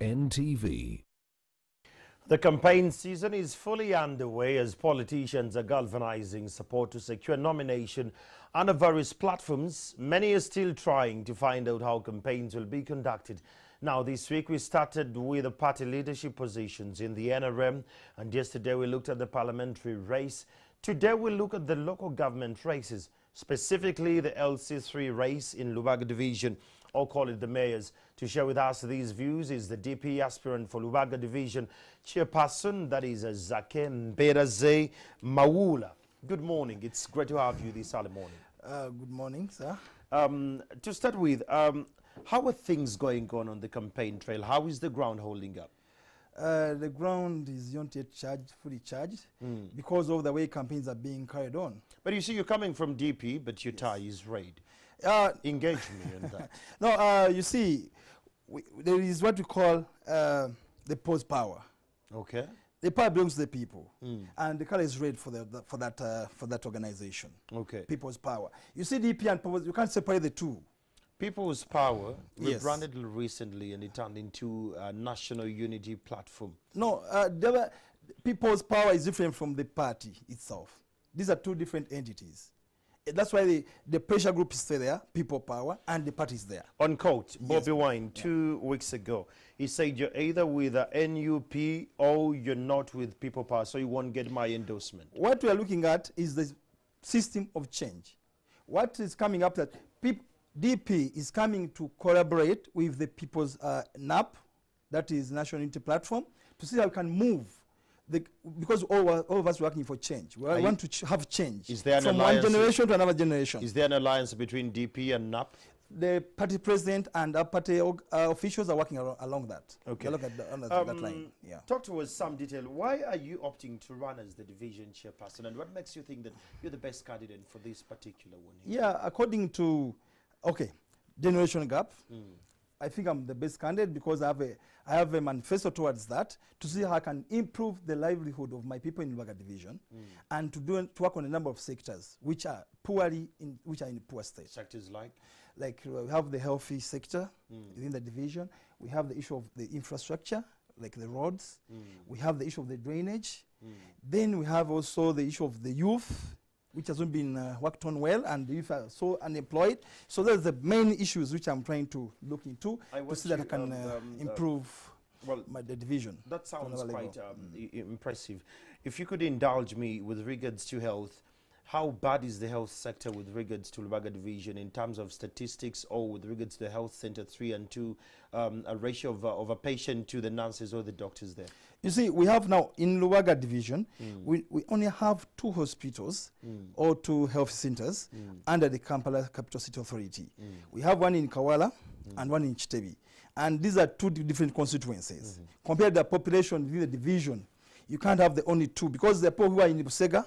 NTV. The campaign season is fully underway as politicians are galvanizing support to secure nomination under various platforms. Many are still trying to find out how campaigns will be conducted. Now, this week we started with the party leadership positions in the NRM, and yesterday we looked at the parliamentary race. Today we look at the local government races, specifically the LC3 race in Rubaga Division, or call it the mayors. To share with us these views is the DP aspirant for Rubaga Division chairperson, that is Zake Mberaze Mawulya. Good morning. It's great to have you this early morning. Good morning, sir. To start with, how are things going on the campaign trail? How is the ground holding up? The ground is not yet charged, fully charged, because of the way campaigns are being carried on. But you see, you're coming from DP, but your tie is red. Engage me in that. No, you see, there is what we call the pause power. Okay. The power belongs to the people, and the color is red for that organization. Okay. People's power. You see, DP and power, you can't separate the two. People's Power rebranded recently, and it turned into a national unity platform. No, People's Power is different from the party itself. These are two different entities. That's why the pressure group is still there, People Power, and the party is there. On court, Bobi Wine, 2 weeks ago, he said you're either with the NUP or you're not with People Power, so you won't get my endorsement. What we are looking at is the system of change. What is coming up that DP is coming to collaborate with the people's NAP, that is National Unity Platform, to see how we can move. Because all of us are working for change. We want to have change from one generation to another generation. Is there an alliance between DP and NAP? The party president and our party officials are working along that. Okay. Look at that line. Yeah. Talk to us some detail. Why are you opting to run as the division chairperson, and what makes you think that you're the best candidate for this particular one here? Yeah, according to... Okay, generation gap. I think I'm the best candidate because I have a manifesto towards that, to see how I can improve the livelihood of my people in Rubaga Division, and to work on a number of sectors which are in poor state. Sectors like we have the healthy sector within the division. We have the issue of the infrastructure, like the roads. We have the issue of the drainage. Then we have also the issue of the youth, which hasn't been worked on well, and if are so unemployed. So those are the main issues which I'm trying to look into, to see that I can improve the division. That sounds quite impressive. If you could indulge me with regards to health, how bad is the health sector with regards to Rubaga Division in terms of statistics, or with regards to the health center 3 and 2, a ratio of a patient to the nurses or the doctors there? You see, we have now in Rubaga Division, we only have 2 hospitals or 2 health centers under the Kampala Capital City Authority. We have one in Kawala and one in Chitebi. And these are 2 different constituencies. Compared to the population within the division, you can't have the only 2, because the people who are in Busega,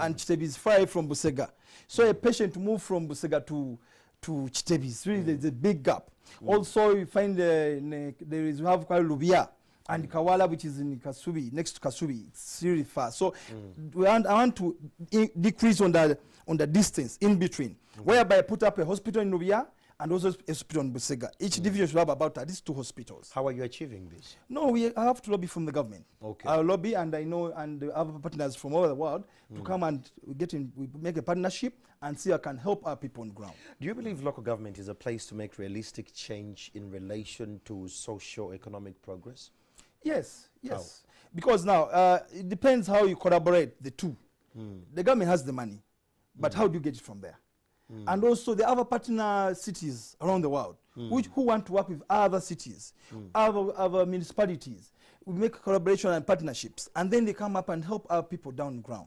and Chitebi is far from Busega. So a patient moved from Busega to Chitebi. So there's a big gap. Also, you find we have Lubia and Kawala, which is in Kasubi, next to Kasubi. It's really far. So I want to decrease on the distance in between, whereby I put up a hospital in Lubia and also a hospital in Busega. Each division should have about at least 2 hospitals. How are you achieving this? No, I have to lobby from the government. Okay. I lobby, and I know, and other partners from all over the world to come and we make a partnership and see how I can help our people on the ground. Do you believe local government is a place to make realistic change in relation to socio-economic progress? Yes, yes. How? Because now, it depends how you collaborate, the 2. The government has the money, but how do you get it from there? And also the other partner cities around the world, who want to work with other cities, other municipalities. We make collaboration and partnerships, and then they come up and help our people down the ground.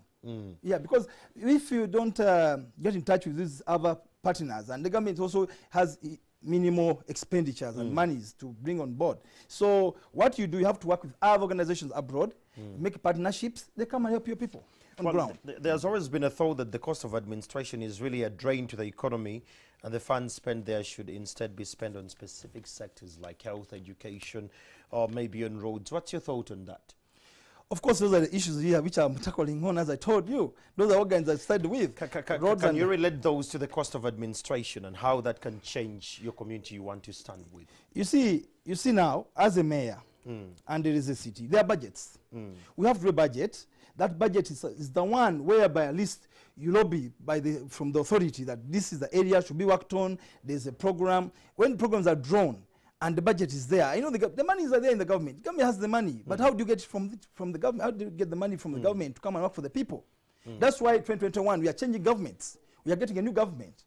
Yeah, because if you don't get in touch with these other partners, and the government also has minimal expenditures and monies to bring on board. So what you do, you have to work with other organizations abroad, make partnerships, they come and help your people. Well, there's always been a thought that the cost of administration is really a drain to the economy, and the funds spent there should instead be spent on specific sectors like health, education, or maybe on roads. What's your thought on that? Of course, those are the issues here which I'm tackling on, as I told you. Those are organs I started with. Can you relate those to the cost of administration and how that can change your community you want to stand with? You see now, as a mayor, and there is a city, there are budgets. We have to re-budget. That budget is the one whereby at least you lobby from the authority that this is the area should be worked on, there's a program. When programs are drawn, and the budget is there. You know, the money is there in the government. The government has the money, but how do you get from the government? How do you get the money from the government to come and work for the people? That's why 2021 we are changing governments. We are getting a new government.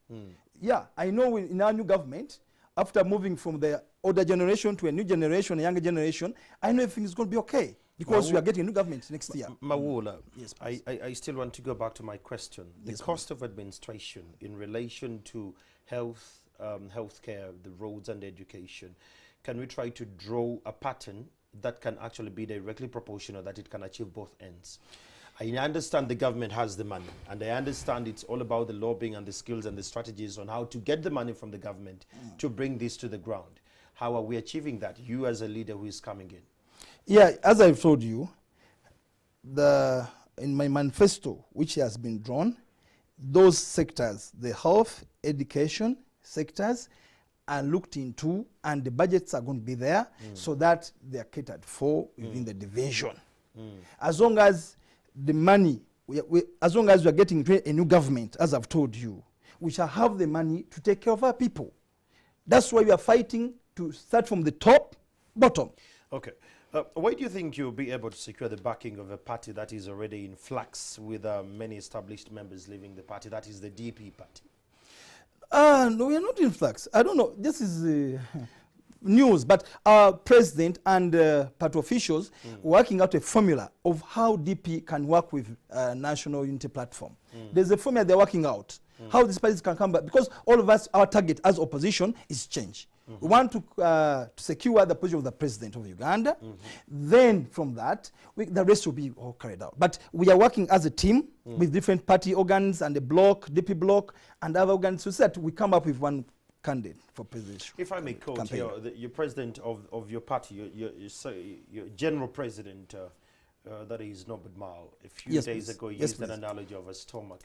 Yeah, I know in our new government, after moving from the older generation to a new generation, a younger generation, I know everything is going to be okay because we are getting a new government next year. Mawulya, yes, I still want to go back to my question: yes, the cost of administration in relation to health. Healthcare, the roads and education. Can we try to draw a pattern that can actually be directly proportional, that it can achieve both ends? I understand the government has the money, and I understand it's all about the lobbying and the skills and the strategies on how to get the money from the government to bring this to the ground. How are we achieving that, you as a leader who is coming in? Yeah, as I've told you, in my manifesto, which has been drawn, those sectors, the health, education, sectors are looked into, and the budgets are going to be there so that they are catered for within the division. As long as the money, as long as we are getting a new government, as I've told you, we shall have the money to take care of our people. That's why we are fighting to start from the top, bottom. Okay. Why do you think you'll be able to secure the backing of a party that is already in flux with many established members leaving the party? That is the DP party. No, we are not in flux. I don't know. This is news, but our president and party officials working out a formula of how DP can work with National Unity Platform. There's a formula they're working out, how these parties can come back, because all of us, our target as opposition is change. We want to secure the position of the president of Uganda. Then from that, the rest will be all carried out. But we are working as a team with different party organs and the block, DP block, and other organs, so that we come up with one candidate for president. If I may quote your president of your party, your general president, that is Nobudmal, a few days ago, he used an analogy of a stomach.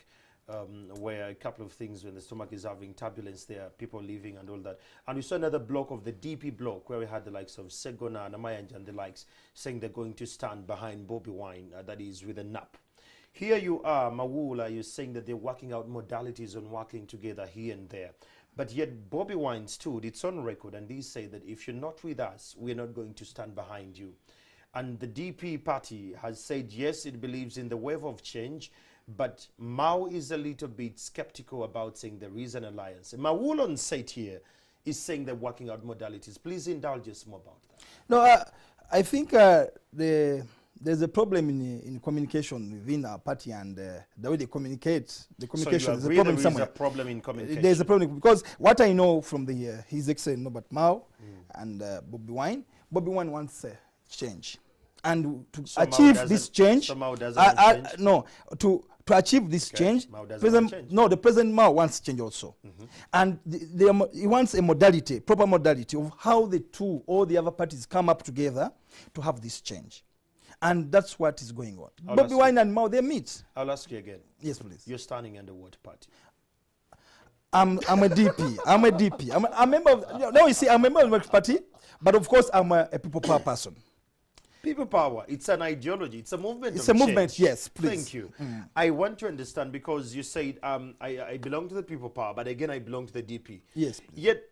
Where a couple of things, when the stomach is having turbulence, there are people leaving and all that. And we saw another block of the DP block where we had the likes of Segona and Amayanja and the likes saying they're going to stand behind Bobi Wine, that is with a NAP. Here you are, Mawulya, you're saying that they're working out modalities on working together here and there. But yet Bobi Wine stood, it's on record, and they say that if you're not with us, we're not going to stand behind you. And the DP party has said, yes, it believes in the wave of change, but Mao is a little bit skeptical about saying there is an alliance. Mawulya on site here is saying they're working out modalities. Please indulge us more about that. No, I think there's a problem in communication within our party and the way they communicate. The communication is a problem somewhere. There's a problem in communication. There's a problem because what I know from His Excellency Norbert Mao and Bobi Wine wants change. And to achieve this change, the President Mao wants change also. And he wants a modality, proper modality of how the two, all the other parties come up together to have this change. And that's what is going on. Bobi Wine and Mao, they meet. I'll ask you again. Yes, please. You're standing under what party? I'm a DP. I'm a DP. I'm a member of the party, but of course I'm a people power person. People power, it's an ideology, it's a movement. It's a movement, yes, please. Thank you. I want to understand because you said I belong to the people power, but again, I belong to the DP. Yes. Please. Yet,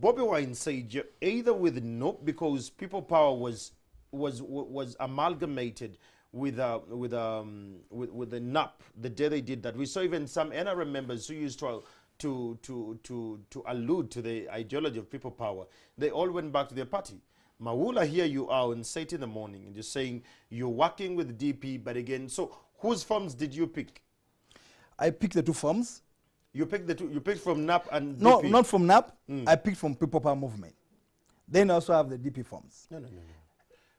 Bobi Wine said you're either with NUP because people power was amalgamated with the NAP the day they did that. We saw even some NRM members who used to allude to the ideology of people power. They all went back to their party. Mawulya, here you are on Saturday in the morning, and you're saying you're working with DP, but again, so whose firms did you pick? I picked the two firms. You picked the two. You picked from NAP and DP. No, not from NAP. I picked from People Power Movement. Then I also have the DP firms. No.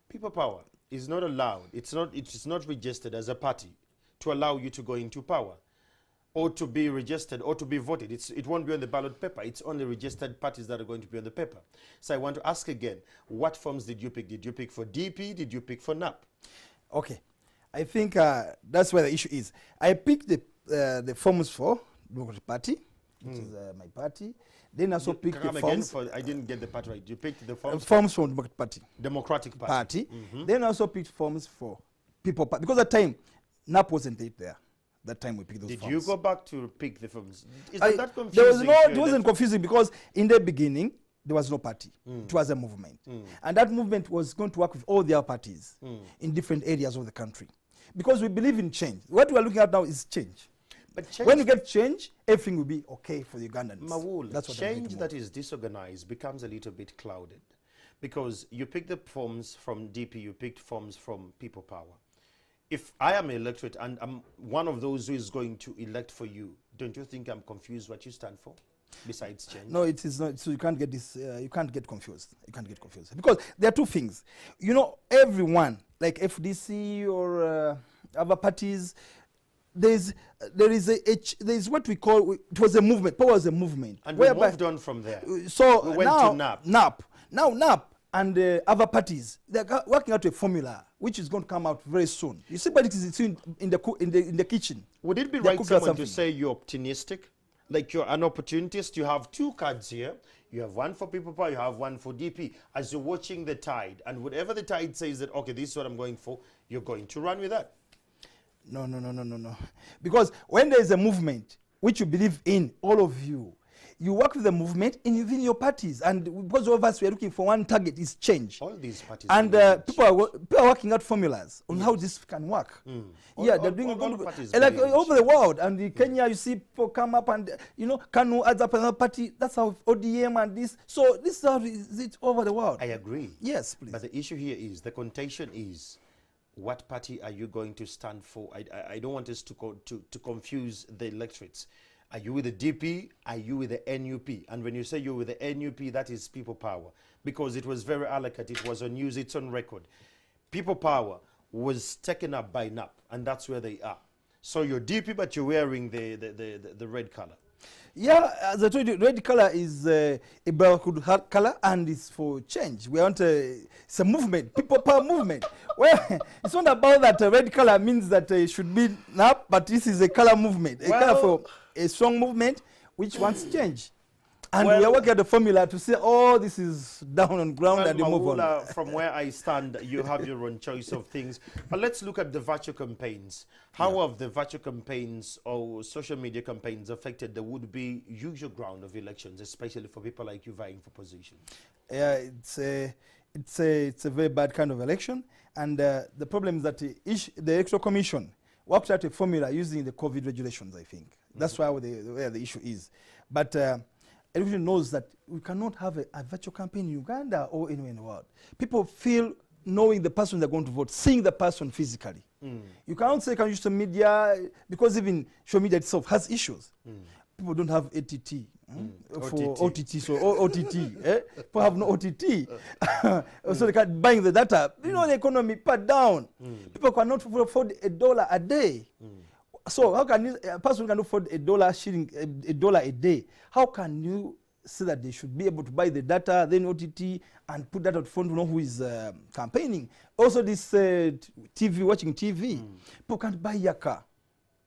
People Power is not allowed. It's not registered as a party to allow you to go into power, or to be registered, or to be voted. It won't be on the ballot paper. It's only registered parties that are going to be on the paper. So I want to ask again, what forms did you pick? Did you pick for DP? Did you pick for NAP? Okay. I think that's where the issue is. I picked the forms for Democratic Party, which is my party. Then I also picked the forms. I didn't get the party right. You picked the forms. Forms from Democratic Party. Democratic Party. Mm-hmm. Then I also picked forms for People Party because at the time NAP wasn't there. That time we picked those forms. Did you go back to pick the forms? Is that confusing? There was no. It wasn't confusing because in the beginning there was no party. It was a movement, and that movement was going to work with all the other parties in different areas of the country, because we believe in change. What we are looking at now is change. But change, when you get change, everything will be okay for the Ugandans. Mawul, that's what change that is disorganized becomes a little bit clouded, because you pick the forms from DP, you picked forms from People Power. If I am elected and I'm one of those who is going to elect for you, don't you think I'm confused what you stand for? Besides change, no, it is not. So you can't get this. You can't get confused. You can't get confused because there are two things. You know, everyone like FDC or other parties. There is what we call. It was a movement. Power was a movement, and we moved on from there. So we went now to NAP. And other parties, they're working out a formula which is going to come out very soon. You see, but it is in the kitchen. Would it be right someone to say you're optimistic, like you're an opportunist? You have two cards here. You have one for People Power. You have one for DP. As you're watching the tide, and whatever the tide says that okay, this is what I'm going for, you're going to run with that. No, no, no, no, no, no. Because when there is a movement which you believe in, all of you. You work with the movement in within your parties, and because of us, we are looking for one target: is change. All these parties, and people are working out formulas on how this can work. They're doing like over the world, and in Kenya, you see people come up and you know, Kanu adds up another party. That's how ODM and this. So this is how it's over the world. I agree. Yes, please. But the issue here is the contention is. What party are you going to stand for? I don't want us to confuse the electorates. Are you with the DP? Are you with the NUP? And when you say you're with the NUP, that is People Power. Because it was very allocated. It was on news. It's on record. People Power was taken up by NAP, and that's where they are. So you're DP, but you're wearing the red color. Yeah, as I told you, red color is a Barracuda color, and it's for change. We want it's a movement, People Power movement. Well, it's not about that red color means that it should be NAP, but this is a color movement, a color for a strong movement which wants change. And we are working at the formula to say, oh, this is down on ground and you move on. From where I stand, you have your own choice of things. But let's look at the virtue campaigns. How have the virtue campaigns or social media campaigns affected the would-be usual ground of elections, especially for people like you vying for position? Yeah, it's a very bad kind of election. And the problem is that the Electoral Commission worked out a formula using the COVID regulations, I think. That's where the issue is. But... everyone knows that we cannot have a virtual campaign in Uganda or anywhere in the world. People feel knowing the person they're going to vote, seeing the person physically. You cannot say, can you use social media? Because even social media itself has issues. People don't have OTT. For OTT, so OTT. People have no OTT. So they can't buy the data. You know, the economy part down. People cannot afford $1 a day. So how can you, a person can afford $1 a day? How can you say that they should be able to buy the data, then OTT, and put that out front to know who is campaigning? Also, this watching TV, people can't buy your car.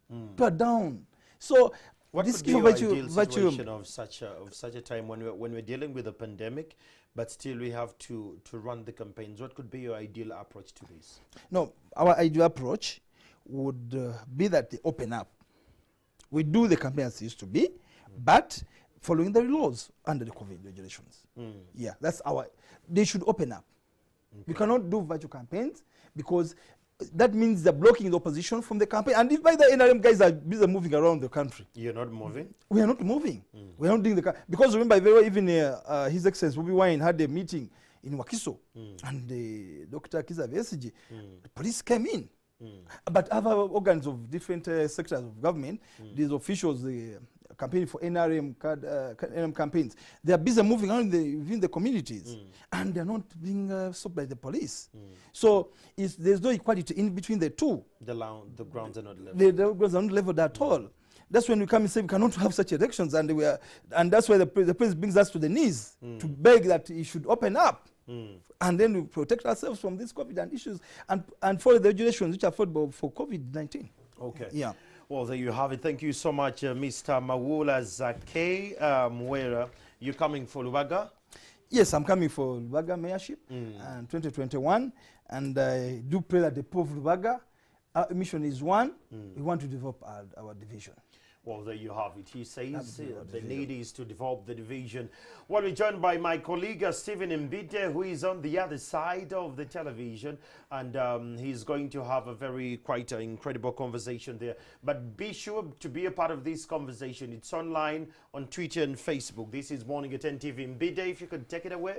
People are down. So what this is the ideal situation of such a time when we're dealing with a pandemic, but still we have to run the campaigns. What could be your ideal approach to this? No, our ideal approach would be that they open up. We do the campaign as it used to be, but following the laws under the COVID regulations. Yeah, that's our, they should open up. We cannot do virtual campaigns because that means they're blocking the opposition from the campaign. And if by the NRM guys are busy moving around the country. You're not moving? We are not moving. We're not doing the, because remember, even His Excellency Bobi Wine had a meeting in Wakiso, and Dr. Kiza Besigye, the police came in. But other organs of different sectors of government, these officials, the campaign for NRM campaigns, they are busy moving around within the communities, and they are not being stopped by the police. So there's no equality in between the two. The grounds are not leveled. The grounds are not leveled at all. That's when we come and say we cannot have such elections, and that's why the press brings us to the knees to beg that it should open up. And then we protect ourselves from this COVID and issues and follow the regulations which are affordable for COVID-19. Okay. Yeah. Well, there you have it. Thank you so much, Mr. Mawulya Zake Mberaze. You're coming for Rubaga? Yes, I'm coming for Rubaga mayorship and 2021. And I do pray that the poor of Rubaga, our mission is one. We want to develop our division. Well, there you have it. He says the need is to develop the division. Well, we're joined by my colleague, Stephen Mbide, who is on the other side of the television, and he's going to have a quite incredible conversation there. But be sure to be a part of this conversation. It's online on Twitter and Facebook. This is Morning at 10 TV. Mbide, if you could take it away.